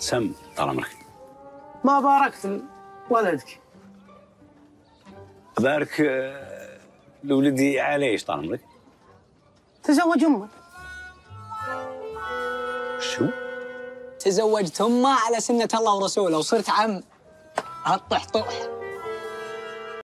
سم طال عمرك. ما باركت لولدك. بارك لولدي عليش طال عمرك؟ تزوج امه. شو؟ تزوجت امه على سنة الله ورسوله وصرت عم هالطحطوح.